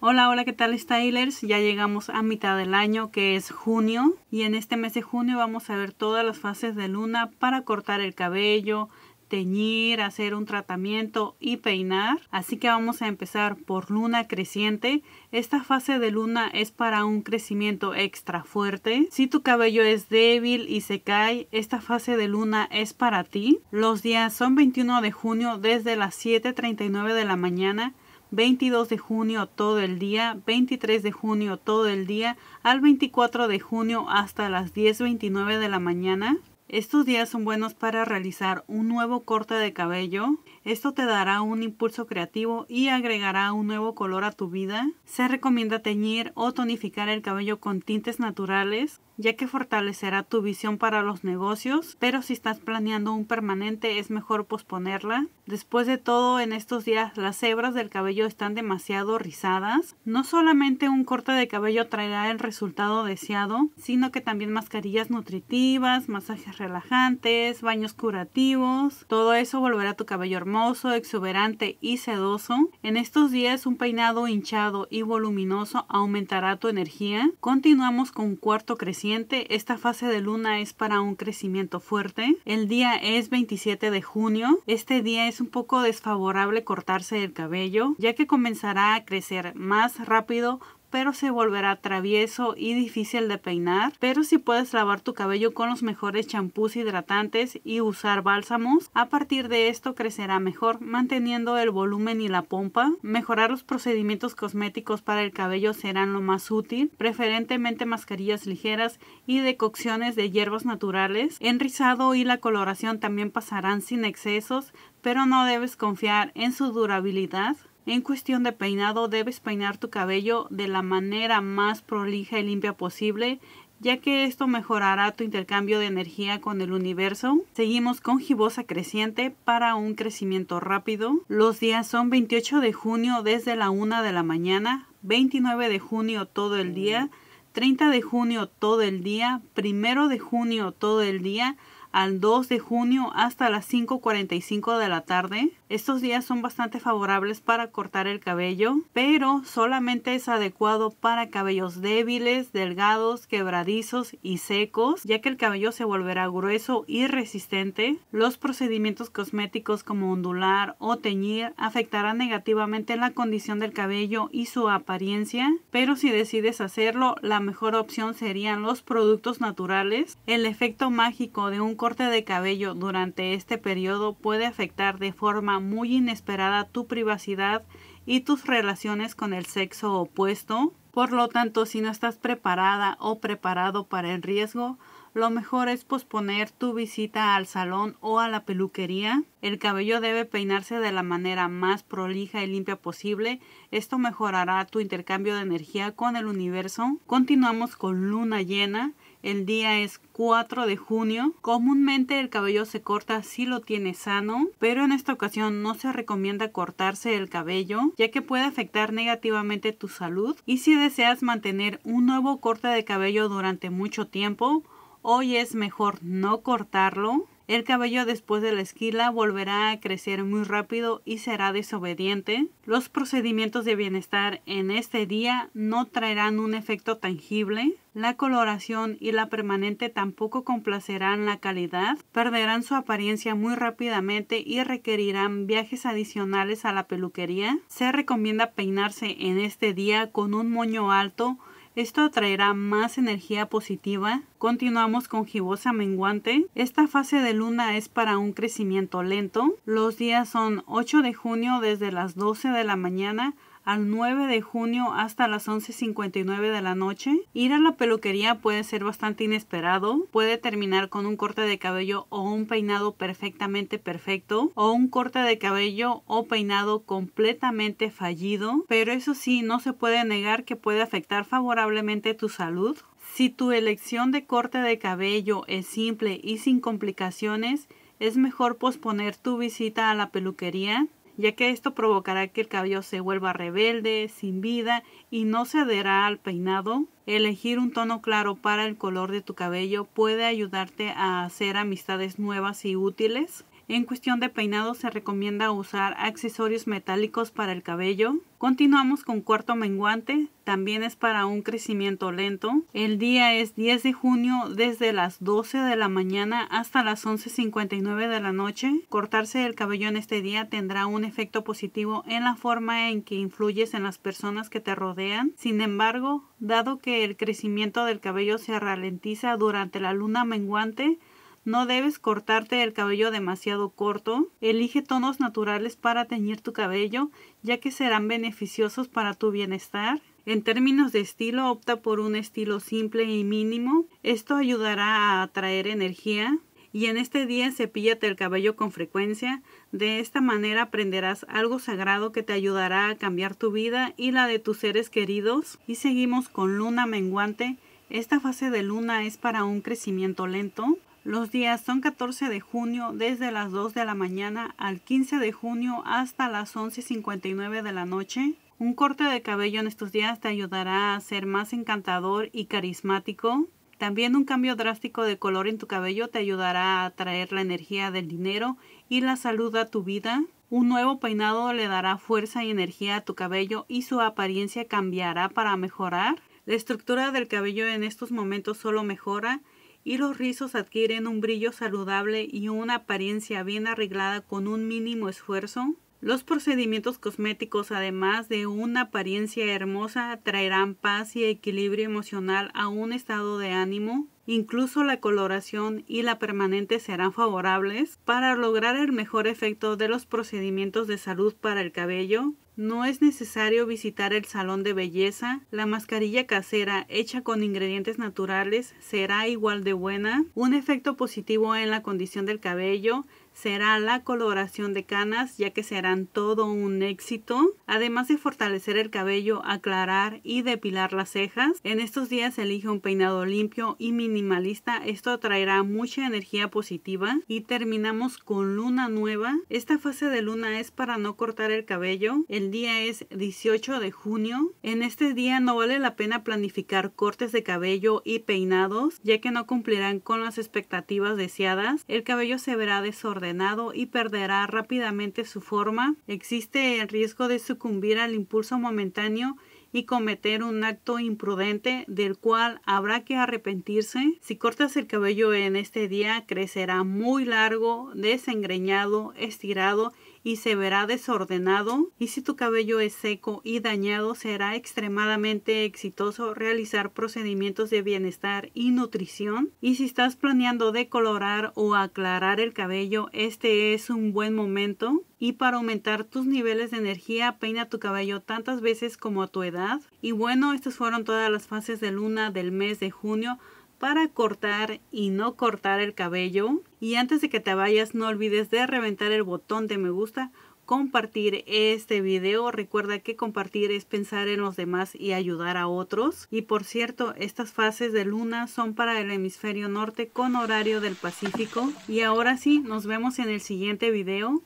Hola, ¿qué tal Stylers? Ya llegamos a mitad del año, que es junio, y en este mes de junio vamos a ver todas las fases de luna para cortar el cabello, teñir, hacer un tratamiento y peinar. Así que vamos a empezar por luna creciente. Esta fase de luna es para un crecimiento extra fuerte. Si tu cabello es débil y se cae, esta fase de luna es para ti. Los días son 21 de junio desde las 7:39 de la mañana, 22 de junio todo el día, 23 de junio todo el día, al 24 de junio hasta las 10:29 de la mañana. Estos días son buenos para realizar un nuevo corte de cabello. Esto te dará un impulso creativo y agregará un nuevo color a tu vida. Se recomienda teñir o tonificar el cabello con tintes naturales, ya que fortalecerá tu visión para los negocios, pero si estás planeando un permanente es mejor posponerla. Después de todo, en estos días las hebras del cabello están demasiado rizadas. No solamente un corte de cabello traerá el resultado deseado, sino que también mascarillas nutritivas, masajes relajantes, baños curativos. Todo eso volverá a tu cabello hermoso, exuberante y sedoso. En estos días un peinado hinchado y voluminoso aumentará tu energía. Continuamos con cuarto creciente. Esta fase de luna es para un crecimiento fuerte. El día es 27 de junio. Este día es un poco desfavorable cortarse el cabello, ya que comenzará a crecer más rápido, pero se volverá travieso y difícil de peinar. Pero si puedes lavar tu cabello con los mejores champús hidratantes y usar bálsamos, a partir de esto crecerá mejor, manteniendo el volumen y la pompa. Mejorar los procedimientos cosméticos para el cabello serán lo más útil, preferentemente mascarillas ligeras y decocciones de hierbas naturales. El rizado y la coloración también pasarán sin excesos, pero no debes confiar en su durabilidad. En cuestión de peinado, debes peinar tu cabello de la manera más prolija y limpia posible, ya que esto mejorará tu intercambio de energía con el universo. Seguimos con gibosa creciente para un crecimiento rápido. Los días son 28 de junio desde la 1 de la mañana, 29 de junio todo el día, 30 de junio todo el día, 1 de junio todo el día, al 2 de junio hasta las 5:45 de la tarde. Estos días son bastante favorables para cortar el cabello, pero solamente es adecuado para cabellos débiles, delgados, quebradizos y secos, ya que el cabello se volverá grueso y resistente. Los procedimientos cosméticos como ondular o teñir afectarán negativamente la condición del cabello y su apariencia, pero si decides hacerlo, la mejor opción serían los productos naturales. El efecto mágico de un corte de cabello durante este periodo puede afectar de forma muy inesperada tu privacidad y tus relaciones con el sexo opuesto. Por lo tanto, si no estás preparada o preparado para el riesgo, lo mejor es posponer tu visita al salón o a la peluquería. El cabello debe peinarse de la manera más prolija y limpia posible. Esto mejorará tu intercambio de energía con el universo. Continuamos con luna llena. El día es 4 de junio. Comúnmente el cabello se corta si lo tienes sano, pero en esta ocasión no se recomienda cortarse el cabello, ya que puede afectar negativamente tu salud. Y si deseas mantener un nuevo corte de cabello durante mucho tiempo, hoy es mejor no cortarlo. El cabello después de la esquila volverá a crecer muy rápido y será desobediente. Los procedimientos de bienestar en este día no traerán un efecto tangible. La coloración y la permanente tampoco complacerán la calidad. Perderán su apariencia muy rápidamente y requerirán viajes adicionales a la peluquería. Se recomienda peinarse en este día con un moño alto. Esto atraerá más energía positiva. Continuamos con gibosa menguante. Esta fase de luna es para un crecimiento lento. Los días son 8 de junio desde las 12 de la mañana al 9 de junio hasta las 11:59 de la noche. Ir a la peluquería puede ser bastante inesperado. Puede terminar con un corte de cabello o un peinado perfectamente perfecto, o un corte de cabello o peinado completamente fallido. Pero eso sí, no se puede negar que puede afectar favorablemente tu salud. Si tu elección de corte de cabello es simple y sin complicaciones, es mejor posponer tu visita a la peluquería, ya que esto provocará que el cabello se vuelva rebelde, sin vida y no cederá al peinado. Elegir un tono claro para el color de tu cabello puede ayudarte a hacer amistades nuevas y útiles. En cuestión de peinado se recomienda usar accesorios metálicos para el cabello. Continuamos con cuarzo menguante, también es para un crecimiento lento. El día es 10 de junio desde las 12 de la mañana hasta las 11:59 de la noche. Cortarse el cabello en este día tendrá un efecto positivo en la forma en que influyes en las personas que te rodean. Sin embargo, dado que el crecimiento del cabello se ralentiza durante la luna menguante, no debes cortarte el cabello demasiado corto. Elige tonos naturales para teñir tu cabello, ya que serán beneficiosos para tu bienestar. En términos de estilo, opta por un estilo simple y mínimo. Esto ayudará a atraer energía. Y en este día cepíllate el cabello con frecuencia. De esta manera aprenderás algo sagrado que te ayudará a cambiar tu vida y la de tus seres queridos. Y seguimos con luna menguante. Esta fase de luna es para un crecimiento lento. Los días son 14 de junio desde las 2 de la mañana al 15 de junio hasta las 11:59 de la noche. Un corte de cabello en estos días te ayudará a ser más encantador y carismático. También un cambio drástico de color en tu cabello te ayudará a atraer la energía del dinero y la salud a tu vida. Un nuevo peinado le dará fuerza y energía a tu cabello y su apariencia cambiará para mejorar. La estructura del cabello en estos momentos solo mejora y los rizos adquieren un brillo saludable y una apariencia bien arreglada con un mínimo esfuerzo. Los procedimientos cosméticos, además de una apariencia hermosa, traerán paz y equilibrio emocional a un estado de ánimo. Incluso la coloración y la permanente serán favorables. Para lograr el mejor efecto de los procedimientos de salud para el cabello, no es necesario visitar el salón de belleza. La mascarilla casera hecha con ingredientes naturales será igual de buena. Un efecto positivo en la condición del cabello será la coloración de canas, ya que serán todo un éxito. Además de fortalecer el cabello, aclarar y depilar las cejas. En estos días elige un peinado limpio y minimalista. Esto traerá mucha energía positiva. Y terminamos con luna nueva. Esta fase de luna es para no cortar el cabello. El día es 18 de junio. En este día no vale la pena planificar cortes de cabello y peinados, ya que no cumplirán con las expectativas deseadas. El cabello se verá desordenado y perderá rápidamente su forma. Existe el riesgo de sucumbir al impulso momentáneo y cometer un acto imprudente del cual habrá que arrepentirse. Si cortas el cabello en este día, crecerá muy largo, desengreñado, estirado y se verá desordenado. Y si tu cabello es seco y dañado, será extremadamente exitoso realizar procedimientos de bienestar y nutrición. Y si estás planeando decolorar o aclarar el cabello, este es un buen momento. Y para aumentar tus niveles de energía, peina tu cabello tantas veces como a tu edad. Y bueno, estas fueron todas las fases de luna del mes de junio para cortar y no cortar el cabello. Y antes de que te vayas, no olvides de reventar el botón de me gusta, compartir este video. Recuerda que compartir es pensar en los demás y ayudar a otros. Y por cierto, estas fases de luna son para el hemisferio norte con horario del Pacífico. Y ahora sí, nos vemos en el siguiente video.